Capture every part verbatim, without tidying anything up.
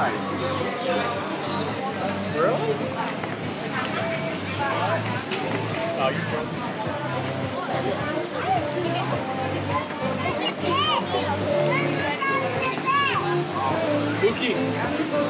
size. Really? Oh, you're from Mookie. Yeah.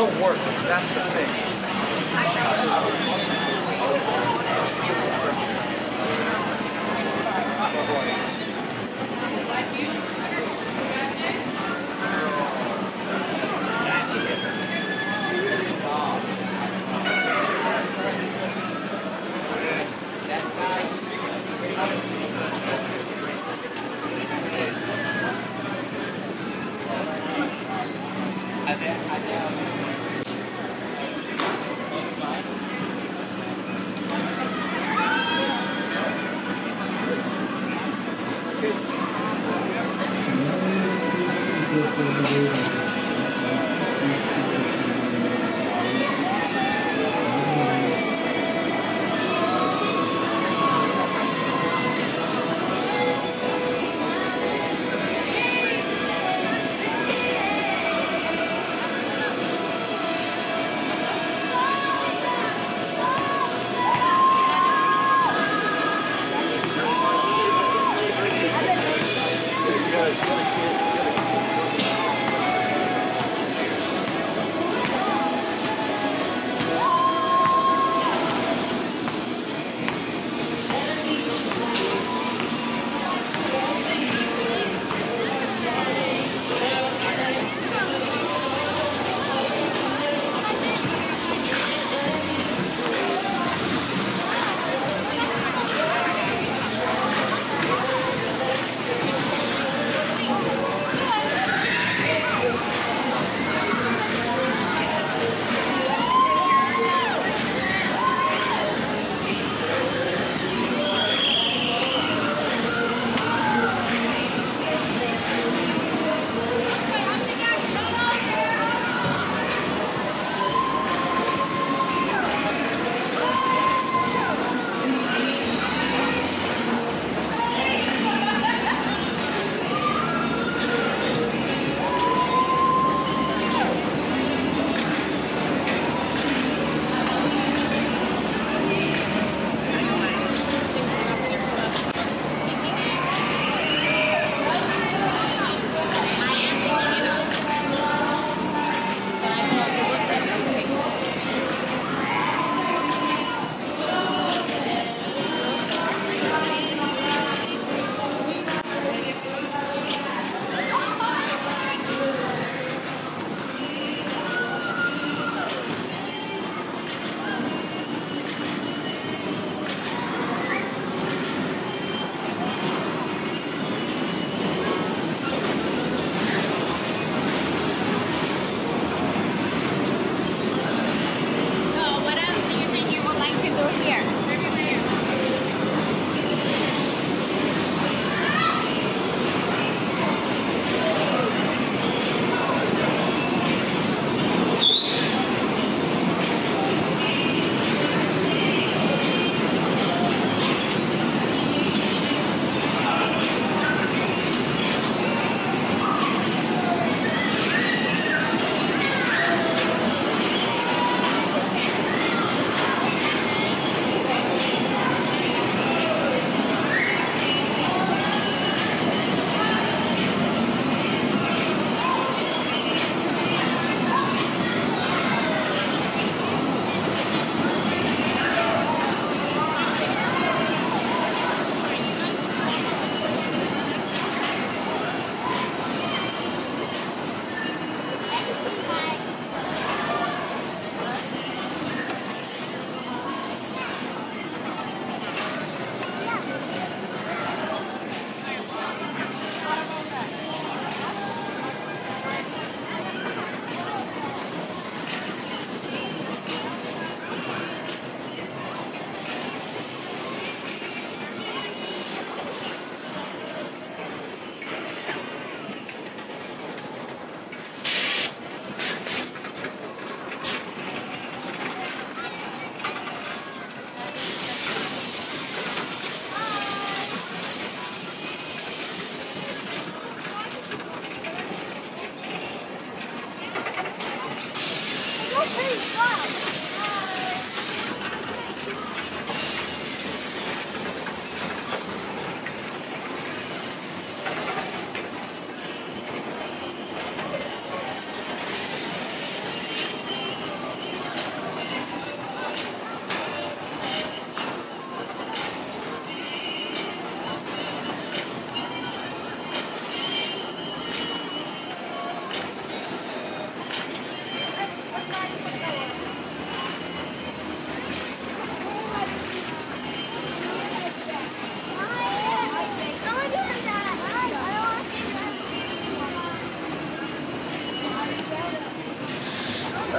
no work. That's the thing. Good, good, good, good.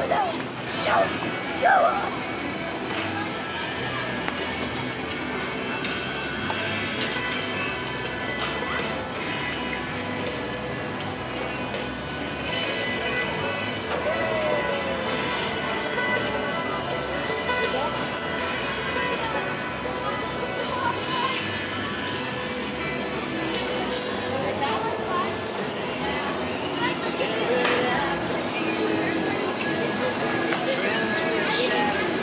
alone. Don't go on. Friends with shadows.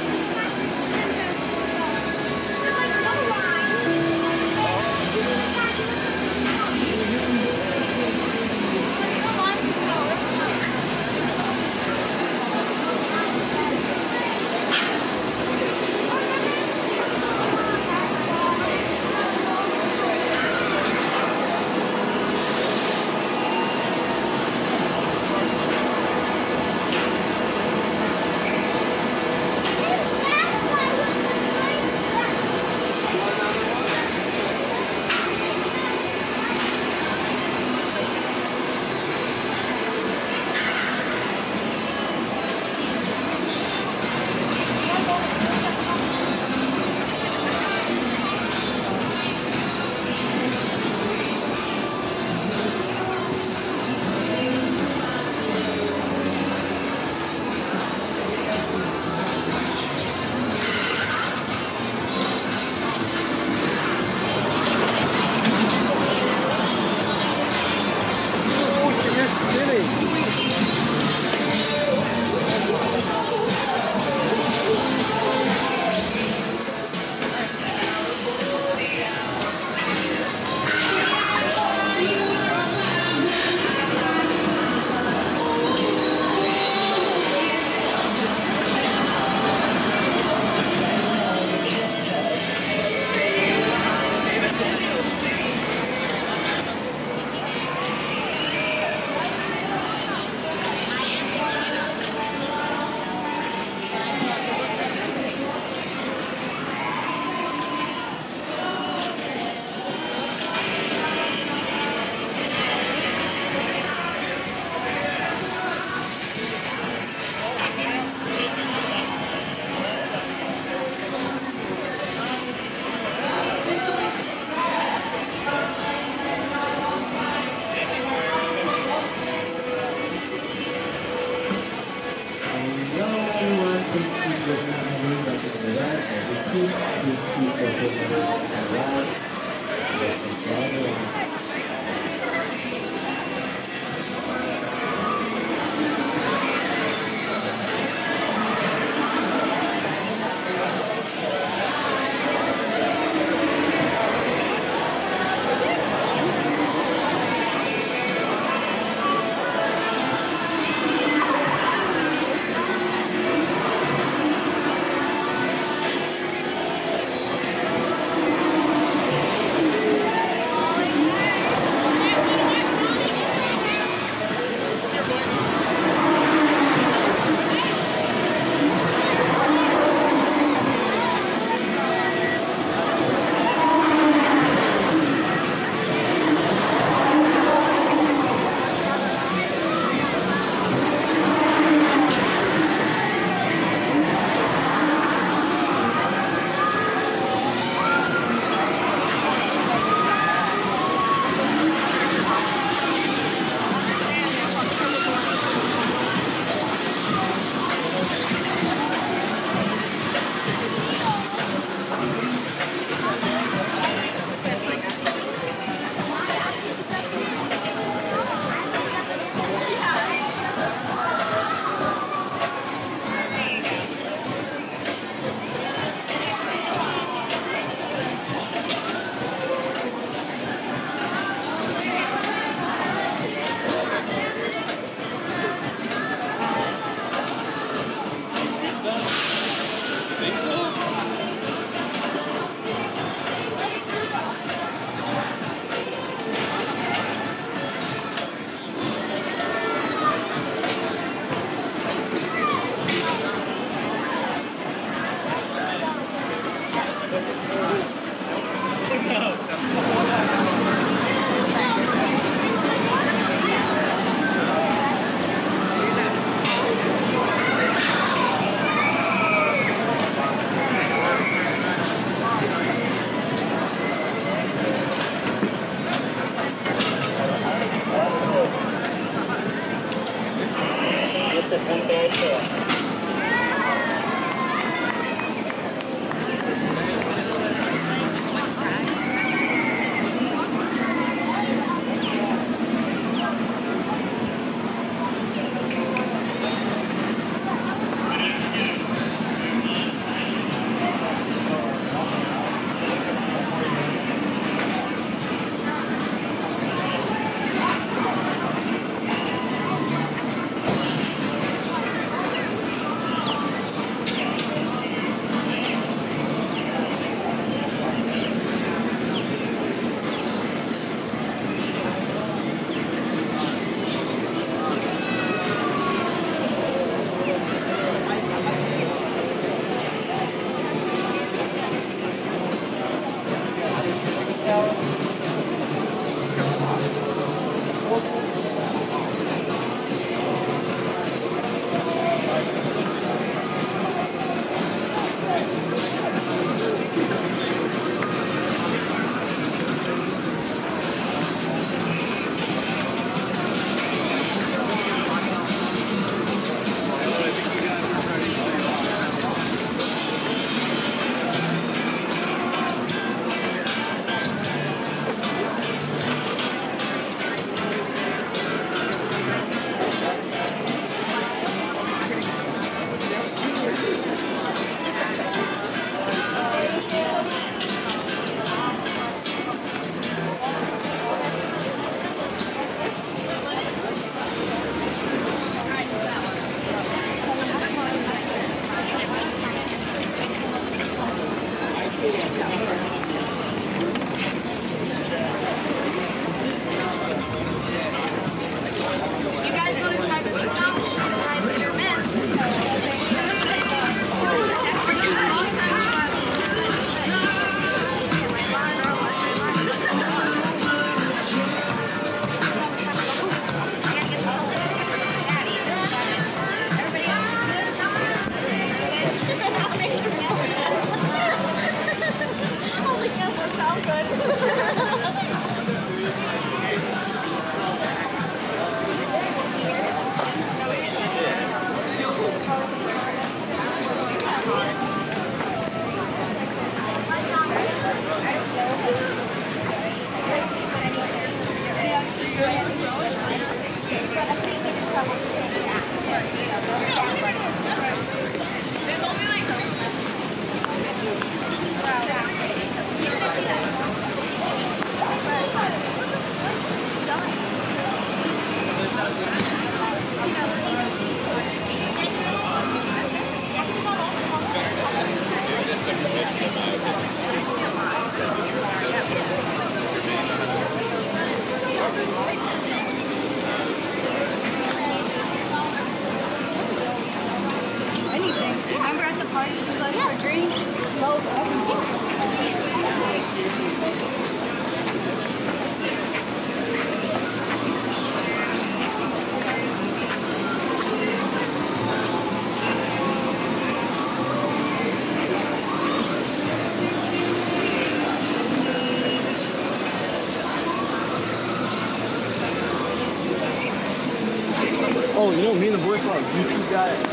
Oh, you know, me and the boys are YouTube guys.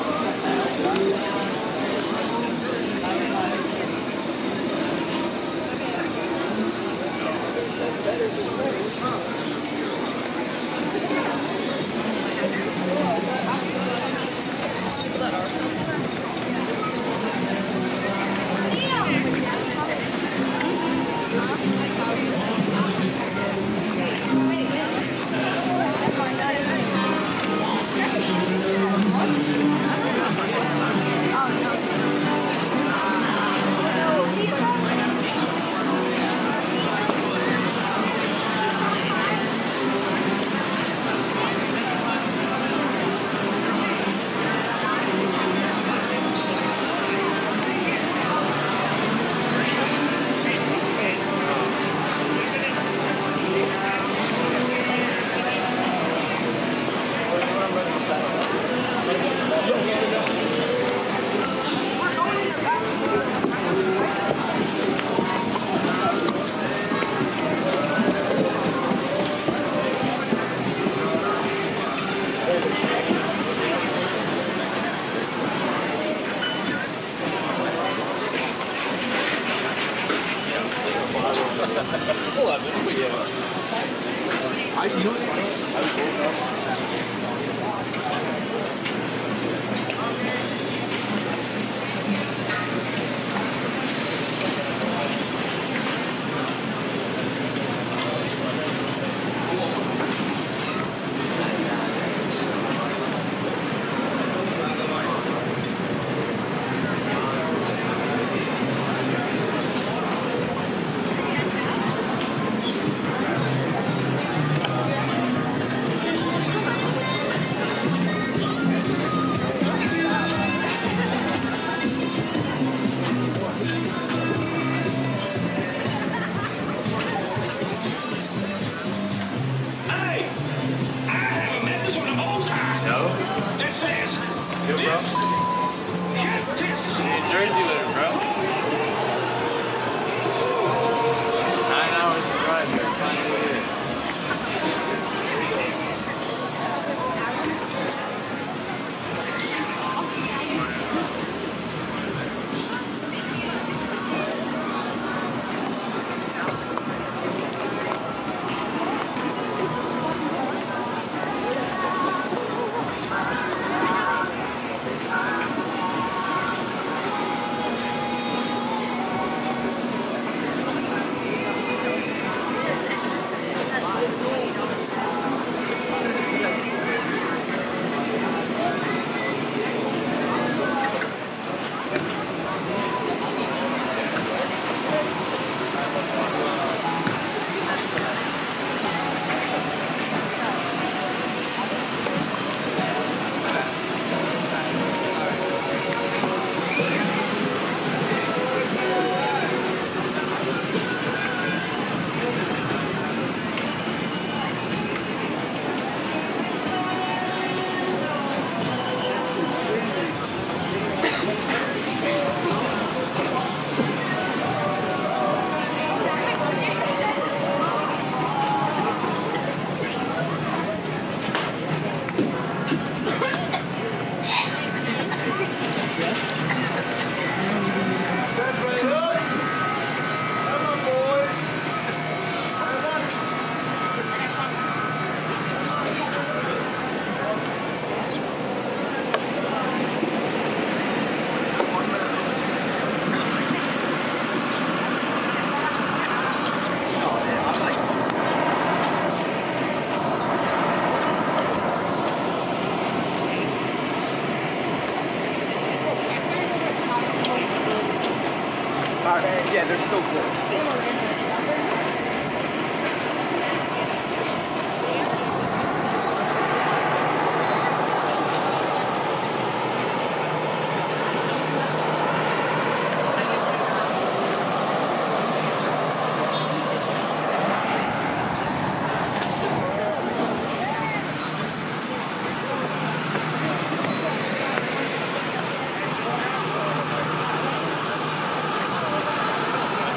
Yeah, they're so good.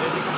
Thank you.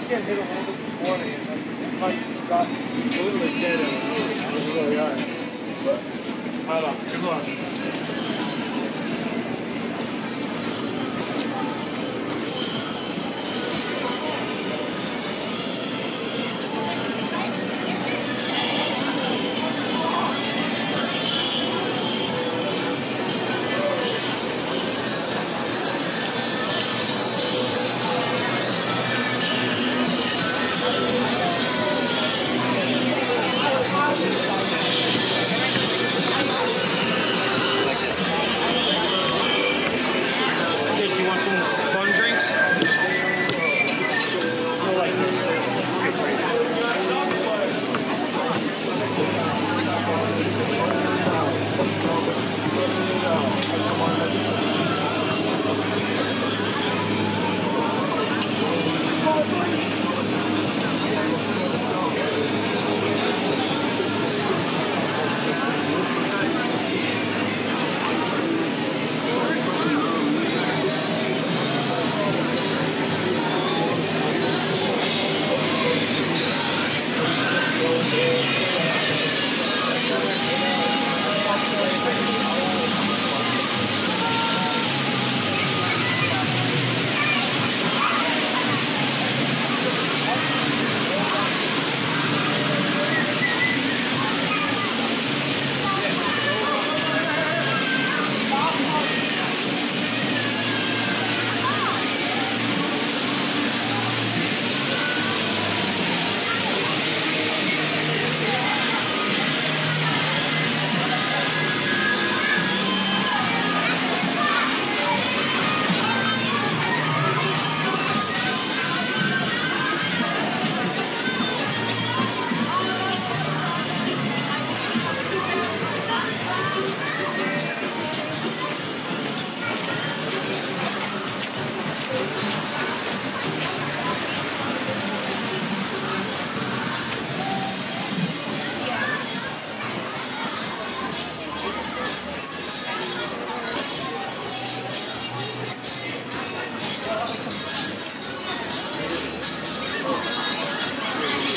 was getting hit a little bit this morning, and then like got completely dead in the roof. It was really hard. But I don't know.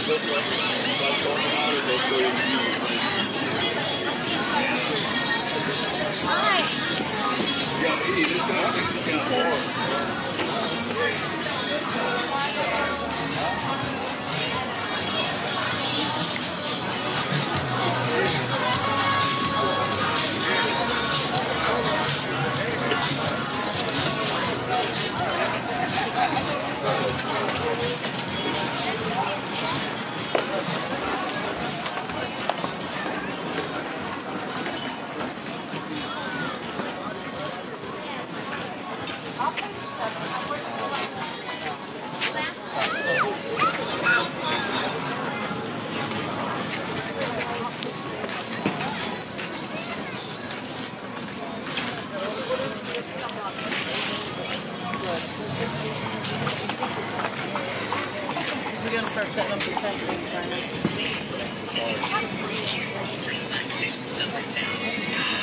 Good luck. Number seven.